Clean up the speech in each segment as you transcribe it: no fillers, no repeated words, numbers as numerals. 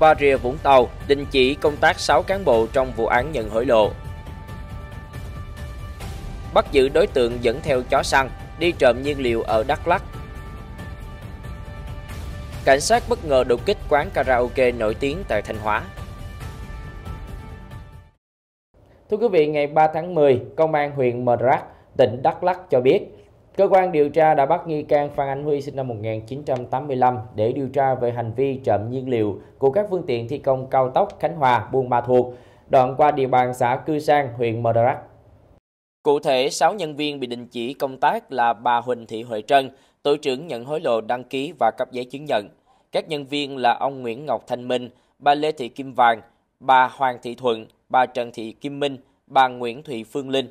Bà Rịa Vũng Tàu đình chỉ công tác 6 cán bộ trong vụ án nhận hối lộ. Bắt giữ đối tượng dẫn theo chó săn, đi trộm nhiên liệu ở Đắk Lắk. Cảnh sát bất ngờ đột kích quán karaoke nổi tiếng tại Thanh Hóa. Thưa quý vị, ngày 3 tháng 10, Công an huyện M'Đrắk, tỉnh Đắk Lắk cho biết, cơ quan điều tra đã bắt nghi can Phan Anh Huy sinh năm 1985 để điều tra về hành vi trộm nhiên liệu của các phương tiện thi công cao tốc Khánh Hòa Buôn Ma Thuột, đoạn qua địa bàn xã Cư Sang, huyện M'Đrắk. Cụ thể, 6 nhân viên bị đình chỉ công tác là bà Huỳnh Thị Huy Trân, tổ trưởng nhận hối lộ đăng ký và cấp giấy chứng nhận. Các nhân viên là ông Nguyễn Ngọc Thanh Minh, bà Lê Thị Kim Vàng, bà Hoàng Thị Thuận, bà Trần Thị Kim Minh, bà Nguyễn Thùy Phương Linh.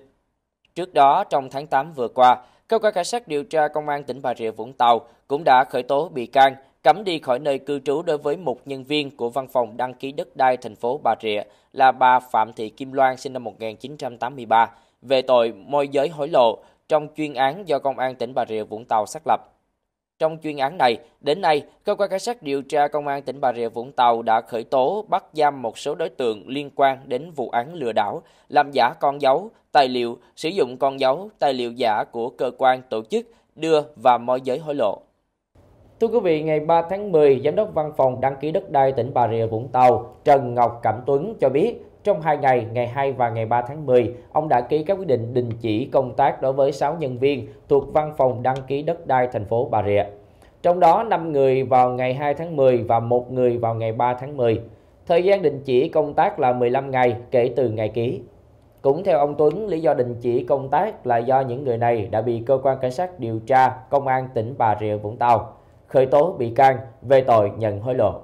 Trước đó, trong tháng 8 vừa qua, Cơ quan Cảnh sát điều tra Công an tỉnh Bà Rịa Vũng Tàu cũng đã khởi tố bị can, cấm đi khỏi nơi cư trú đối với một nhân viên của Văn phòng Đăng ký đất đai thành phố Bà Rịa là bà Phạm Thị Kim Loan sinh năm 1983 về tội môi giới hối lộ trong chuyên án do Công an tỉnh Bà Rịa Vũng Tàu xác lập. Trong chuyên án này, đến nay, Cơ quan Cảnh sát điều tra Công an tỉnh Bà Rịa Vũng Tàu đã khởi tố, bắt giam một số đối tượng liên quan đến vụ án lừa đảo, làm giả con dấu, tài liệu, sử dụng con dấu, tài liệu giả của cơ quan, tổ chức, đưa và môi giới hối lộ. Thưa quý vị, ngày 3 tháng 10, Giám đốc Văn phòng Đăng ký đất đai tỉnh Bà Rịa Vũng Tàu Trần Ngọc Cẩm Tuấn cho biết, trong 2 ngày, ngày 2 và ngày 3 tháng 10, ông đã ký các quyết định đình chỉ công tác đối với 6 nhân viên thuộc Văn phòng Đăng ký đất đai thành phố Bà Rịa. Trong đó, 5 người vào ngày 2 tháng 10 và 1 người vào ngày 3 tháng 10. Thời gian đình chỉ công tác là 15 ngày kể từ ngày ký. Cũng theo ông Tuấn, lý do đình chỉ công tác là do những người này đã bị Cơ quan Cảnh sát điều tra Công an tỉnh Bà Rịa Vũng Tàu khởi tố bị can về tội nhận hối lộ.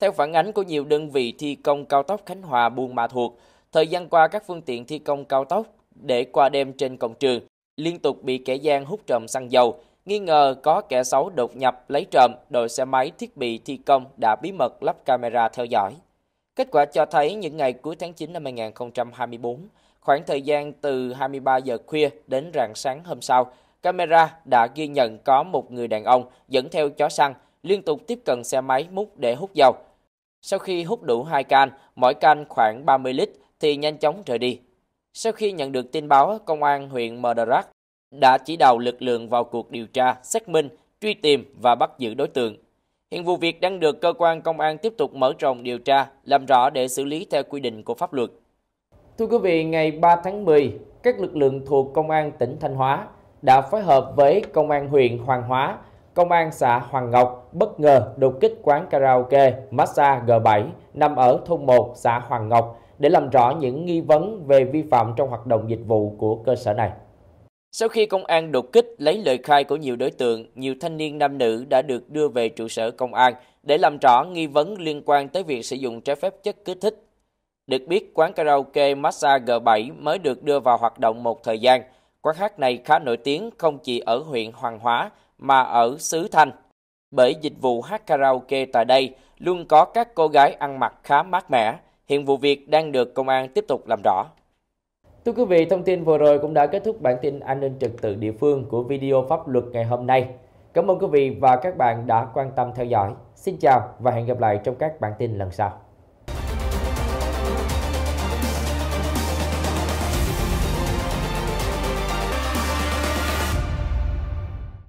Theo phản ánh của nhiều đơn vị thi công cao tốc Khánh Hòa Buôn Ma Thuột, thời gian qua các phương tiện thi công cao tốc để qua đêm trên công trường liên tục bị kẻ gian hút trộm xăng dầu, nghi ngờ có kẻ xấu đột nhập lấy trộm, đội xe máy, thiết bị thi công đã bí mật lắp camera theo dõi. Kết quả cho thấy những ngày cuối tháng 9 năm 2024, khoảng thời gian từ 23 giờ khuya đến rạng sáng hôm sau, camera đã ghi nhận có một người đàn ông dẫn theo chó săn liên tục tiếp cận xe máy múc để hút dầu. Sau khi hút đủ 2 can, mỗi can khoảng 30 lít thì nhanh chóng rời đi. Sau khi nhận được tin báo, Công an huyện M'Đrắk đã chỉ đạo lực lượng vào cuộc điều tra, xác minh, truy tìm và bắt giữ đối tượng. Hiện vụ việc đang được cơ quan công an tiếp tục mở rộng điều tra, làm rõ để xử lý theo quy định của pháp luật. Thưa quý vị, ngày 3 tháng 10, các lực lượng thuộc Công an tỉnh Thanh Hóa đã phối hợp với Công an huyện Hoàng Hóa, Công an xã Hoàng Ngọc bất ngờ đột kích quán karaoke massage G7 nằm ở thôn 1 xã Hoàng Ngọc để làm rõ những nghi vấn về vi phạm trong hoạt động dịch vụ của cơ sở này. Sau khi công an đột kích lấy lời khai của nhiều đối tượng, nhiều thanh niên nam nữ đã được đưa về trụ sở công an để làm rõ nghi vấn liên quan tới việc sử dụng trái phép chất kích thích. Được biết, quán karaoke massage G7 mới được đưa vào hoạt động một thời gian. Quán hát này khá nổi tiếng không chỉ ở huyện Hoàng Hóa mà ở xứ Thanh, bởi dịch vụ hát karaoke tại đây luôn có các cô gái ăn mặc khá mát mẻ. Hiện vụ việc đang được công an tiếp tục làm rõ. Thưa quý vị, thông tin vừa rồi cũng đã kết thúc bản tin an ninh trật tự địa phương của video pháp luật ngày hôm nay. Cảm ơn quý vị và các bạn đã quan tâm theo dõi. Xin chào và hẹn gặp lại trong các bản tin lần sau.